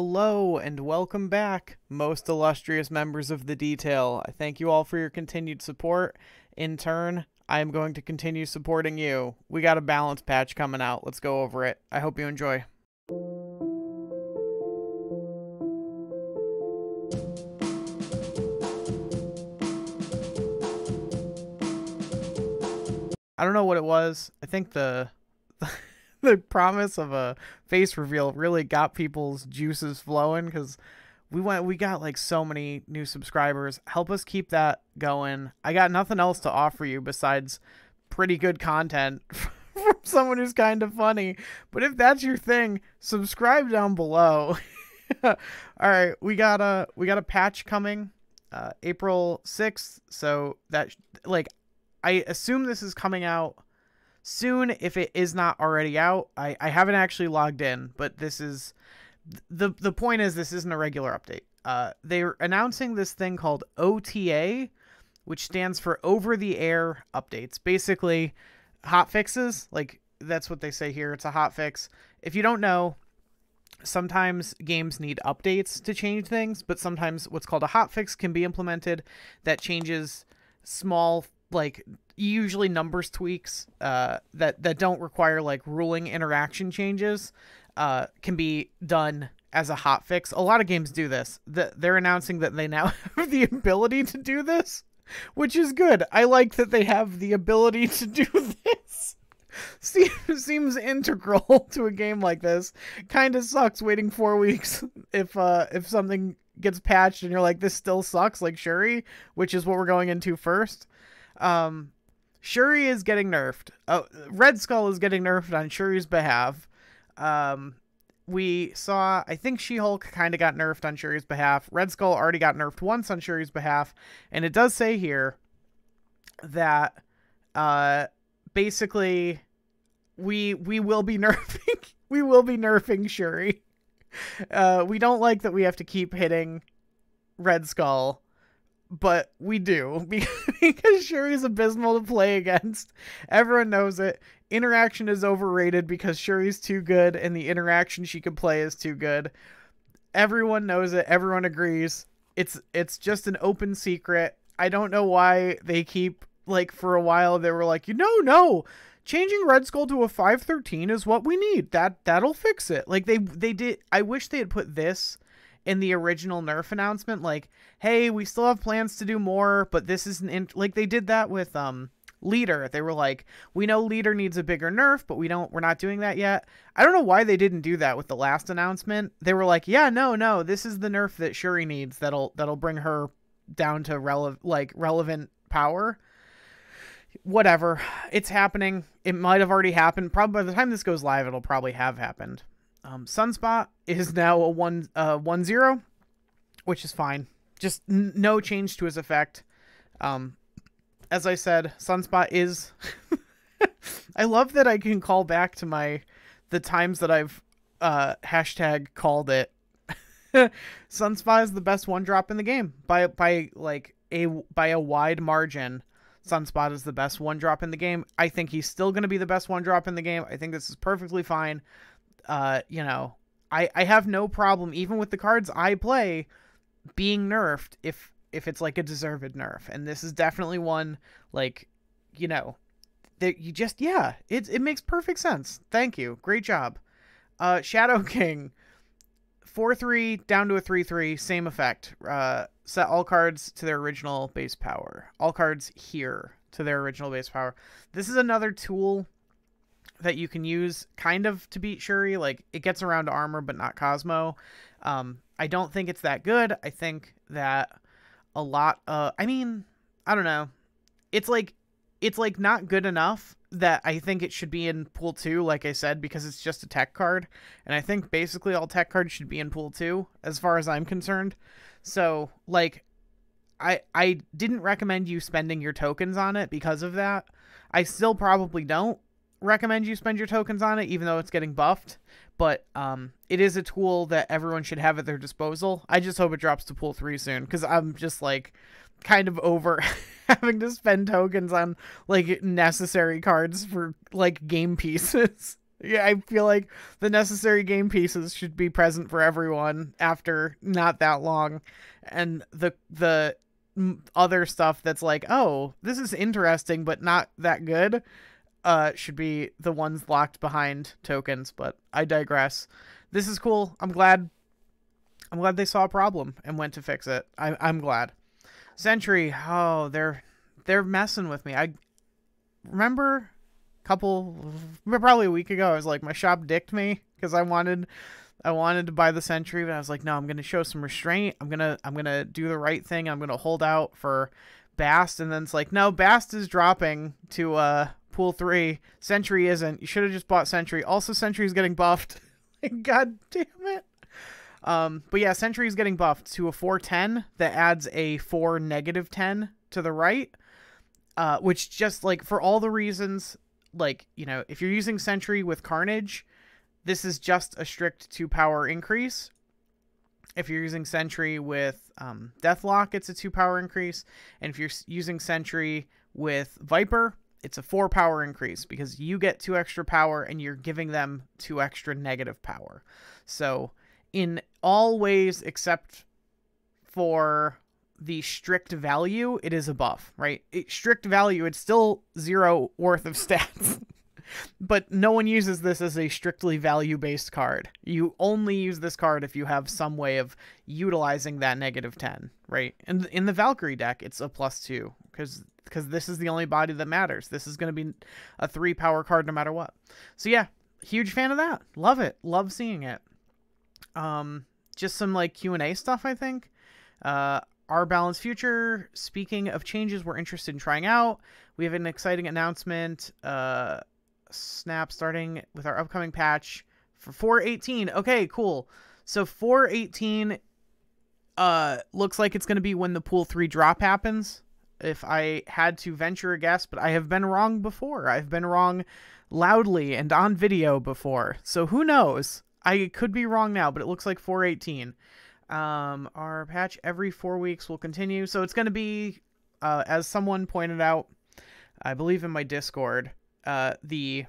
Hello and welcome back, most illustrious members of the detail. I thank you all for your continued support. In turn, I am going to continue supporting you. We got a balance patch coming out. Let's go over it. I hope you enjoy. I don't know what it was. I think the promise of a face reveal really got people's juices flowing, because we got like so many new subscribers. Help us keep that going. I got nothing else to offer you besides pretty good content from someone who's kind of funny. But if that's your thing, subscribe down below. All right, we got a patch coming April 6th, so that like I assume this is coming out soon, if it is not already out. I haven't actually logged in, but this is the point is this isn't a regular update. They're announcing this thing called OTA, which stands for over the air updates. Basically hot fixes, like that's what they say here. It's a hot fix. If you don't know, sometimes games need updates to change things, but sometimes what's called a hot fix can be implemented that changes small, like usually numbers tweaks that don't require like ruling interaction changes, can be done as a hot fix. A lot of games do this. They're announcing that they now have the ability to do this, which is good. I like that they have the ability to do this. Seems integral to a game like this. Kind of sucks waiting 4 weeks if something gets patched and you're like, this still sucks, like Shuri, which is what we're going into first. Shuri is getting nerfed. Oh, Red Skull is getting nerfed on Shuri's behalf. We saw, I think She-Hulk kind of got nerfed on Shuri's behalf. Red Skull already got nerfed once on Shuri's behalf. And it does say here that, basically we will be nerfing, Shuri. We don't like that we have to keep hitting Red Skull, but we do, because Shuri's abysmal to play against. Everyone knows it. Interaction is overrated because Shuri's too good and the interaction she can play is too good. Everyone knows it. Everyone agrees. It's just an open secret. I don't know why they keep, like, for a while they were like, you know, no, changing Red Skull to a 513 is what we need. That'll fix it. Like they did. I wish they had put this in the original nerf announcement, like, hey, we still have plans to do more, but this isn't in, like they did that with Leader. They were like, we know Leader needs a bigger nerf, but we're not doing that yet. I don't know why they didn't do that with the last announcement. They were like, yeah, no, this is the nerf that Shuri needs. That'll bring her down to relevant power. Whatever. It's happening. It might have already happened. Probably by the time this goes live, it'll probably have happened. Sunspot is now a 1-0, which is fine. Just no change to his effect. As I said, Sunspot is, I love that I can call back to the times that I've, hashtag called it. Sunspot is the best one drop in the game by a wide margin. Sunspot is the best one drop in the game. I think he's still going to be the best one drop in the game. I think this is perfectly fine. You know, I have no problem, even with the cards I play, being nerfed if it's like a deserved nerf. And this is definitely one, like, you know, that you just, yeah, it makes perfect sense. Thank you. Great job. Shadow King, 4-3 down to a 3-3, same effect. Set all cards to their original base power. All cards here to their original base power. This is another tool that you can use kind of to beat Shuri. Like, it gets around armor, but not Cosmo. I don't think it's that good. I think that a lot, I mean, I don't know. It's like not good enough that I think it should be in pool 2, like I said, because it's just a tech card. And I think basically all tech cards should be in pool 2 as far as I'm concerned. So like, I didn't recommend you spending your tokens on it because of that. I still probably don't recommend you spend your tokens on it, even though it's getting buffed, but it is a tool that everyone should have at their disposal. I just hope it drops to pool 3 soon, because I'm just like kind of over having to spend tokens on like necessary cards for like game pieces. Yeah, I feel like the necessary game pieces should be present for everyone after not that long, and the other stuff that's like, oh, this is interesting but not that good, should be the ones locked behind tokens. But I digress. This is cool. I'm glad they saw a problem and went to fix it. I'm glad. Sentry, oh, they're messing with me. I remember probably a week ago, I was like, my shop dicked me because I wanted to buy the Sentry, but I was like, no, I'm gonna show some restraint. I'm gonna do the right thing. I'm gonna hold out for Bast, and then it's like, no, Bast is dropping to Pool 3. Sentry isn't. You should have just bought Sentry. Also, Sentry's getting buffed. God damn it. But yeah, Sentry's getting buffed to a 4/10 that adds a 4-10 to the right, which just like for all the reasons. Like, you know, if you're using Sentry with Carnage, this is just a strict 2-power increase. If you're using Sentry with Deathlock, it's a 2-power increase. And if you're using Sentry with Viper, it's a 4-power increase because you get 2 extra power and you're giving them 2 extra negative power. So in all ways except for the strict value, it is a buff, right? Strict value, it's still 0 worth of stats. But no one uses this as a strictly value-based card. You only use this card if you have some way of utilizing that -10, right? And in the Valkyrie deck, it's a +2 because this is the only body that matters. This is going to be a 3-power card no matter what. So yeah, huge fan of that. Love it. Love seeing it. Just some like Q&A stuff, I think. Our Balanced Future, speaking of changes we're interested in trying out, we have an exciting announcement. Snap starting with our upcoming patch for 4.18. Okay, cool. So 4.18 looks like it's going to be when the Pool 3 drop happens, if I had to venture a guess. But I have been wrong before. I've been wrong loudly and on video before. So who knows? I could be wrong now, but it looks like 4.18. Our patch every 4 weeks will continue. So it's going to be, as someone pointed out, I believe in my Discord, the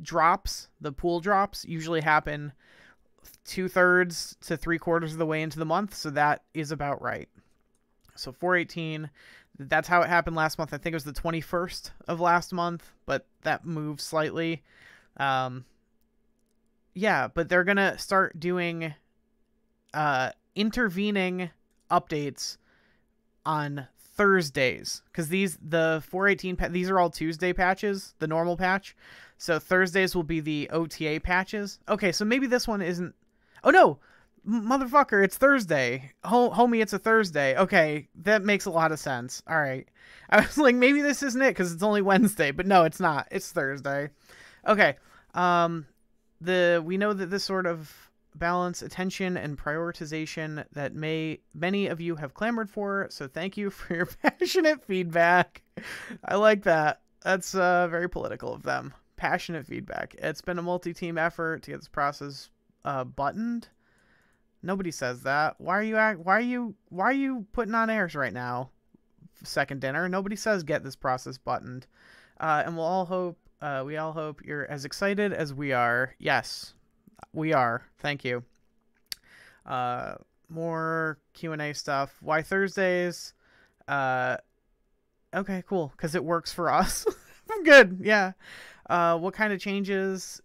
drops, the pool drops usually happen 2/3 to 3/4 of the way into the month. So that is about right. So 4.18, that's how it happened last month. I think it was the 21st of last month, but that moved slightly. Yeah, but they're going to start doing intervening updates on Thursdays, because the 4.18, these are all Tuesday patches, the normal patch. So Thursdays will be the OTA patches. Okay, so maybe this one isn't. Oh no, motherfucker, it's Thursday. Homie, it's a Thursday. Okay, that makes a lot of sense. All right, I was like, maybe this isn't it because it's only Wednesday, but no, it's not. It's Thursday. Okay, we know that this sort of balance, attention, and prioritization that many of you have clamored for, so thank you for your passionate feedback. I like that. That's very political of them. Passionate feedback. It's been a multi-team effort to get this process buttoned. Nobody says that. Why are you putting on airs right now? Second dinner. Nobody says get this process buttoned. And we all hope you're as excited as we are. Yes, we are. Thank you. More Q&A stuff. Why Thursdays? Okay, cool. Because it works for us. I'm good. Yeah. What kind of changes?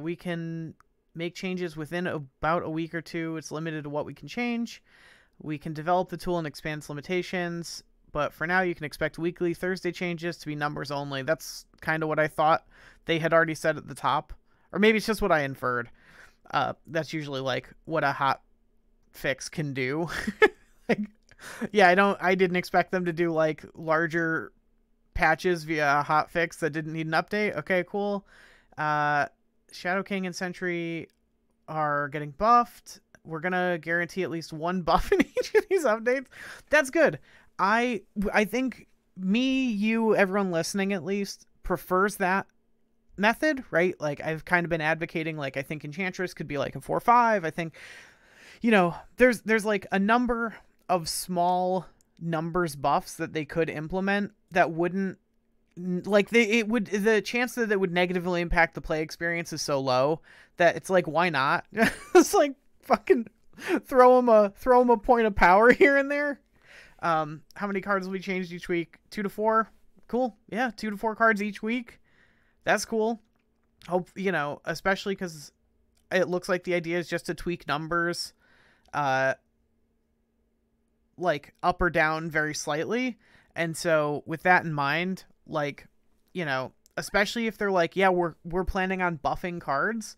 We can make changes within about a week or two. It's limited to what we can change. We can develop the tool and expand its limitations. But for now, you can expect weekly Thursday changes to be numbers only. That's kind of what I thought they had already said at the top. Or maybe it's just what I inferred. That's usually like what a hot fix can do. Like, yeah, I didn't expect them to do like larger patches via a hot fix that didn't need an update. Okay, cool. Shadow King and Sentry are getting buffed. We're gonna guarantee at least one buff in each of these updates. That's good. I think me, you, everyone listening at least prefers that method, right? Like, I've kind of been advocating, like, I think Enchantress could be like a 4/5. I think, you know, there's like a number of small numbers buffs that they could implement that wouldn't like the chance that it would negatively impact the play experience is so low that it's like, why not? It's like fucking throw them a point of power here and there. How many cards will be changed each week? 2 to 4. Cool. Yeah. 2 to 4 cards each week. That's cool. Hope, you know, especially cause it looks like the idea is just to tweak numbers, like up or down very slightly. And so with that in mind, like, you know, especially if they're like, yeah, we're planning on buffing cards.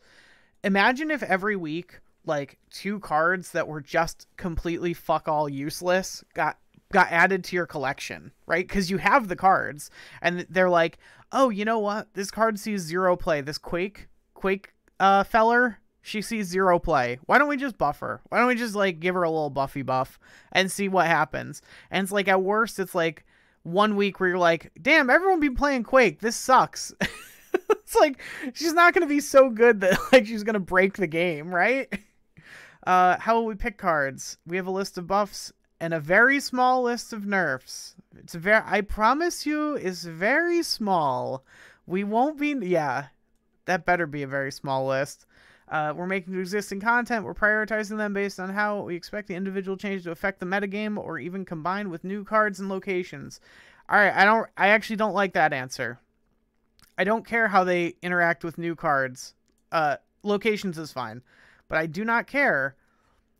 Imagine if every week, like 2 cards that were just completely fuck all useless got added to your collection, right? Because you have the cards and they're like, oh, you know what? This card sees 0 play. This Quake feller, she sees 0 play. Why don't we just buff her? Why don't we just like give her a little buffy buff and see what happens? And it's like, at worst, it's like 1 week where you're like, damn, everyone be playing Quake. This sucks. It's like, she's not going to be so good that like she's going to break the game, right? How will we pick cards? We have a list of buffs and a very small list of nerfs. It's very, I promise you, it's very small. We won't be, yeah, that better be a very small list. We're making existing content. We're prioritizing them based on how we expect the individual change to affect the metagame or even combined with new cards and locations. All right. I actually don't like that answer. I don't care how they interact with new cards. Locations is fine, but I do not care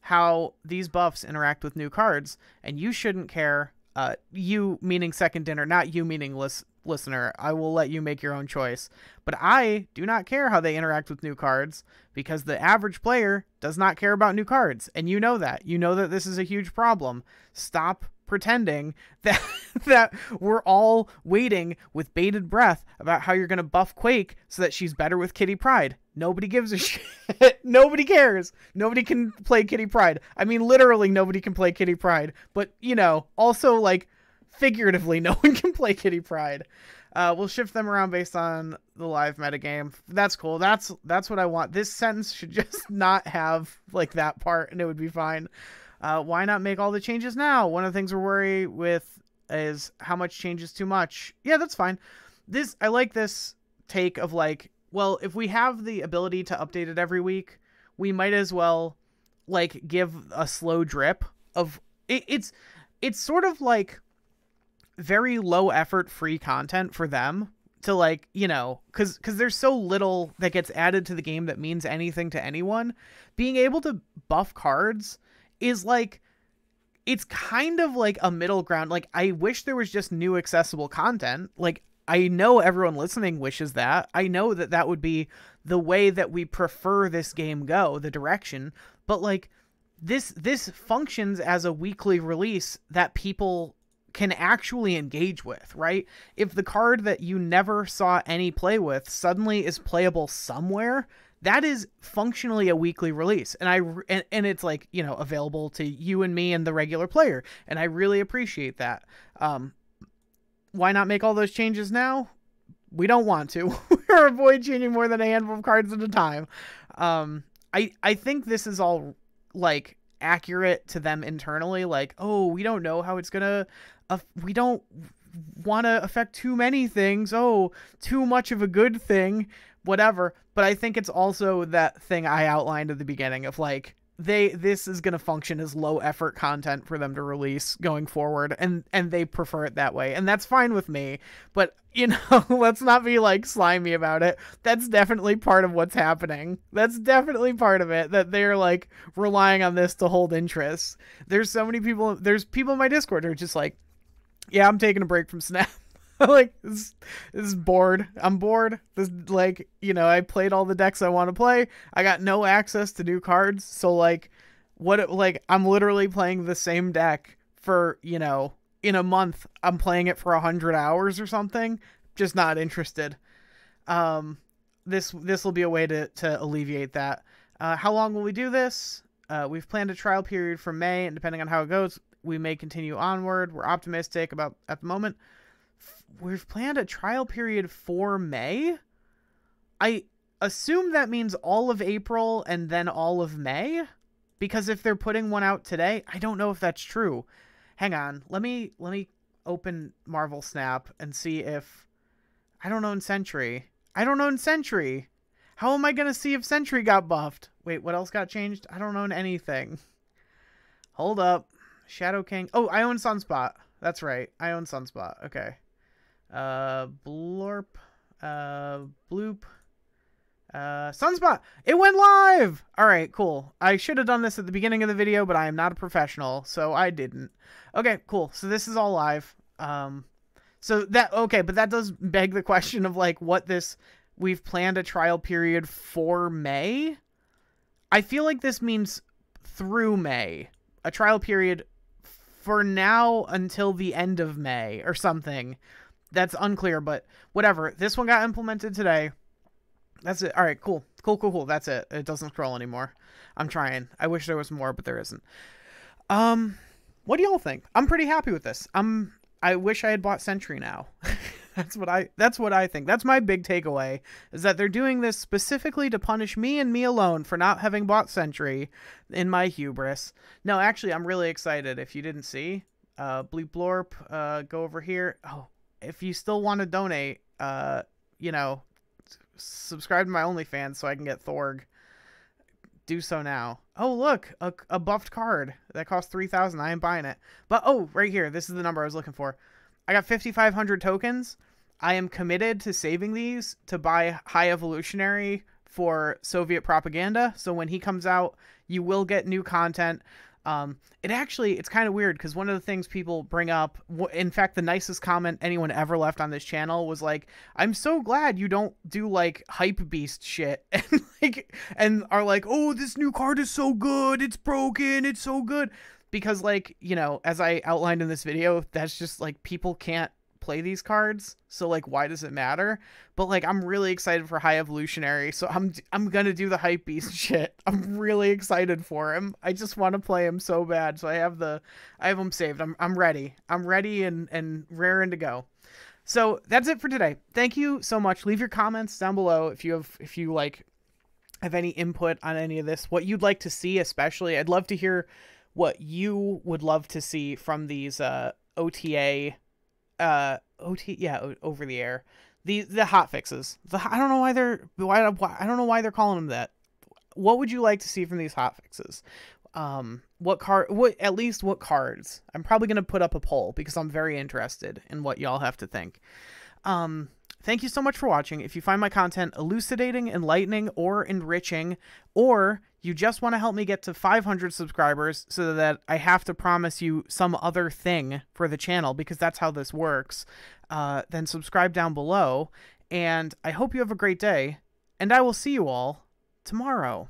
how these buffs interact with new cards, and you shouldn't care. You meaning Second Dinner, not you meaning listener. I will let you make your own choice, but I do not care how they interact with new cards because the average player does not care about new cards. And you know that this is a huge problem. Stop pretending that we're all waiting with bated breath about how you're going to buff Quake so that she's better with Kitty Pryde. Nobody gives a shit. Nobody cares. Nobody can play Kitty Pryde. I mean, literally nobody can play Kitty Pryde, but you know, also like figuratively, no one can play Kitty Pryde. We'll shift them around based on the live metagame. That's cool. That's what I want. This sentence should just not have like that part and it would be fine. Why not make all the changes now? One of the things we're worried with is how much change is too much. Yeah, that's fine. This, I like this take of like, well, if we have the ability to update it every week, we might as well like give a slow drip of it. It's sort of like very low effort, free content for them to like, you know, cause there's so little that gets added to the game that means anything to anyone. Being able to buff cards is like, it's kind of like a middle ground. Like, I wish there was just new accessible content. Like, I know everyone listening wishes that. I know that that would be the way that we prefer this game go, the direction. But like, this functions as a weekly release that people can actually engage with, right? If the card that you never saw any play with suddenly is playable somewhere, that is functionally a weekly release. And and it's like, you know, available to you and me and the regular player. And I really appreciate that. Why not make all those changes now? We don't want to. We're avoid changing more than a handful of cards at a time. I think this is all like accurate to them internally. Like, oh, we don't know how it's going to, we don't want to affect too many things. Oh, too much of a good thing. Whatever. But I think it's also that thing I outlined at the beginning of like, this is going to function as low effort content for them to release going forward. And they prefer it that way. And that's fine with me, but you know, let's not be like slimy about it. That's definitely part of what's happening. That's definitely part of it, that they're like relying on this to hold interest. There's so many people, there's people in my Discord who are just like, yeah, I'm taking a break from Snap. Like, this is bored. I'm bored. This, like, you know, I played all the decks I want to play. I got no access to new cards. So like, like I'm literally playing the same deck for, you know, in a month, I'm playing it for 100 hours or something. Just not interested. This will be a way to alleviate that. How long will we do this? We've planned a trial period for May, and depending on how it goes, we may continue onward. We're optimistic about at the moment. We've planned a trial period for May. I assume that means all of April and then all of May, because if they're putting one out today, I don't know if that's true. Hang on. Let me open Marvel Snap and see if I don't own Sentry. I don't own Sentry. How am I going to see if Sentry got buffed? Wait, what else got changed? I don't own anything. Hold up. Shadow King. Oh, I own Sunspot. That's right. I own Sunspot. Okay. Blorp. Bloop. Sunspot! It went live! Alright, cool. I should have done this at the beginning of the video, but I am not a professional, so I didn't. Okay, cool. So this is all live. So that, okay, but that does beg the question of, like, what this... We've planned a trial period for May? I feel like this means through May. A trial period for now until the end of May or something. That's unclear, but whatever. This one got implemented today. That's it. All right, cool. Cool, cool, cool. That's it. It doesn't scroll anymore. I'm trying. I wish there was more, but there isn't. What do y'all think? I'm pretty happy with this. I wish I had bought Sentry now. That's what I think. That's my big takeaway, is that they're doing this specifically to punish me and me alone for not having bought Sentry in my hubris. No, actually, I'm really excited. If you didn't see, bleep blorp, go over here. Oh, if you still want to donate, you know, subscribe to my OnlyFans so I can get Thorg. Do so now. Oh, look, a buffed card that costs 3,000. I am buying it. But oh, right here, this is the number I was looking for. I got 5,500 tokens. I am committed to saving these to buy High Evolutionary for Soviet propaganda. So when he comes out, you will get new content. It's kind of weird because one of the things people bring up, in fact, the nicest comment anyone ever left on this channel was like, I'm so glad you don't do like hype beast shit and are like, oh, this new card is so good. It's broken. It's so good. Because like, you know, as I outlined in this video, that's just like, people can't play these cards. So like, why does it matter? But like, I'm really excited for High Evolutionary. So I'm going to do the hype beast shit. I'm really excited for him. I just want to play him so bad. So I have him saved. I'm ready. I'm ready and raring to go. So that's it for today. Thank you so much. Leave your comments down below. If you have any input on any of this, what you'd like to see, especially, I'd love to hear what you would love to see from these, over the air, the hot fixes. I don't know why they're I don't know why they're calling them that. What would you like to see from these hot fixes? At least what cards? I'm probably gonna put up a poll because I'm very interested in what y'all have to think. Thank you so much for watching. If you find my content elucidating, enlightening, or enriching, or you just want to help me get to 500 subscribers so that I have to promise you some other thing for the channel, because that's how this works, then subscribe down below. And I hope you have a great day, and I will see you all tomorrow.